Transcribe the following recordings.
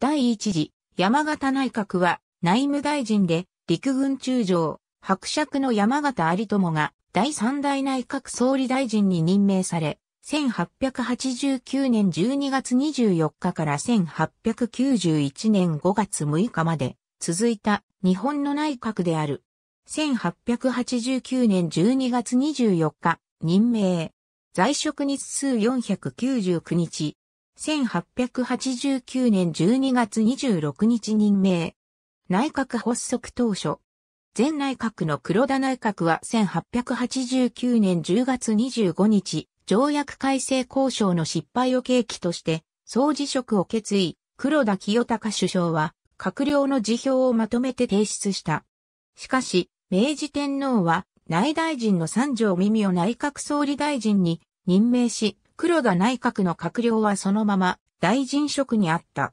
第一次山形内閣は内務大臣で陸軍中将、伯爵の山形有朋が第3代内閣総理大臣に任命され、1889年12月24日から1891年5月6日まで続いた日本の内閣である。1889年12月24日、任命。在職日数499日。1889年12月26日任命。内閣発足当初。前内閣の黒田内閣は1889年10月25日、条約改正交渉の失敗を契機として、総辞職を決意、黒田清隆首相は、閣僚の辞表をまとめて提出した。しかし、明治天皇は、内大臣の三条耳を内閣総理大臣に任命し、黒田内閣の閣僚はそのまま大臣職にあった。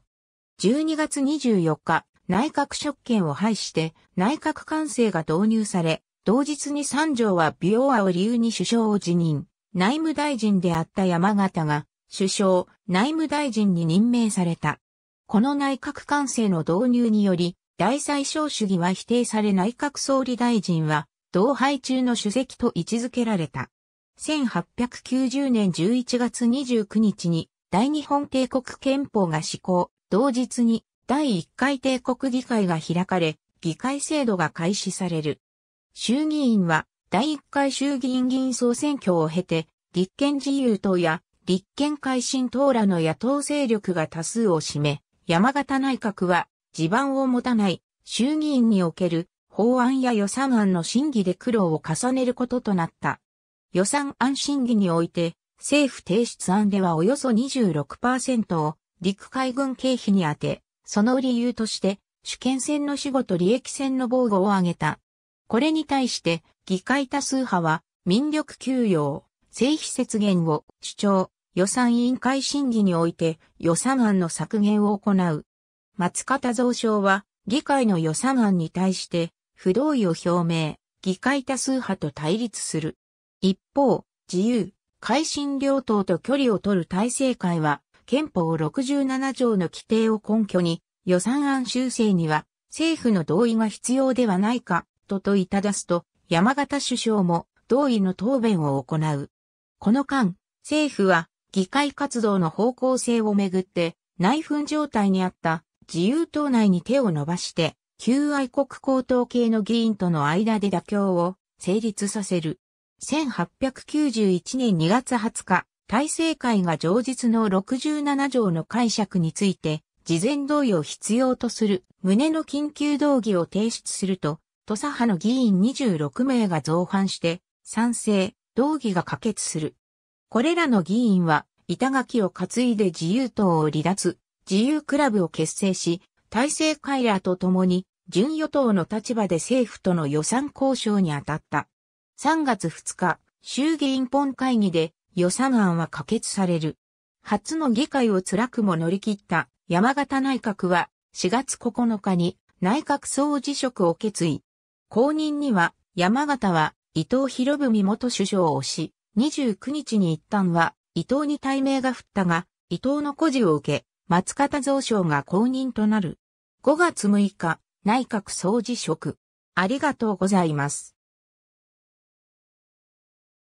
12月24日、内閣職権を廃して内閣官制が導入され、同日に三条はビオアを理由に首相を辞任。内務大臣であった山形が首相、内務大臣に任命された。この内閣官制の導入により、大宰相主義は否定され内閣総理大臣は同輩中の主席と位置づけられた。1890年11月29日に大日本帝国憲法が施行、同日に第1回帝国議会が開かれ、議会制度が開始される。衆議院は第1回衆議院議員総選挙を経て、立憲自由党や立憲改進党らの野党勢力が多数を占め、山形内閣は地盤を持たない衆議院における法案や予算案の審議で苦労を重ねることとなった。予算案審議において、政府提出案ではおよそ 26% を陸海軍経費に充て、その理由として、主権線の死後と利益線の防護を挙げた。これに対して、議会多数派は、民力給与、政費節減を主張、予算委員会審議において、予算案の削減を行う。松方蔵相は、議会の予算案に対して、不同意を表明、議会多数派と対立する。一方、自由、改進両党と距離を取る大政会は、憲法67条の規定を根拠に、予算案修正には政府の同意が必要ではないか、と問いただすと、山形首相も同意の答弁を行う。この間、政府は議会活動の方向性をめぐって、内紛状態にあった自由党内に手を伸ばして、旧愛国高等系の議員との間で妥協を成立させる。1891年2月20日、大政会が上述の67条の解釈について、事前同意を必要とする旨の緊急動議を提出すると、土佐派の議員26名が造反して、賛成、動議が可決する。これらの議員は、板垣を担いで自由党を離脱、自由クラブを結成し、大政会らと共に、準与党の立場で政府との予算交渉に当たった。3月2日、衆議院本会議で、予算案は可決される。初の議会を辛くも乗り切った山形内閣は4月9日に内閣総辞職を決意。後任には山形は伊藤博文元首相を推し、29日に一旦は伊藤に大名が降ったが、伊藤の故事を受け、松方蔵相が後任となる。5月6日、内閣総辞職。ありがとうございます。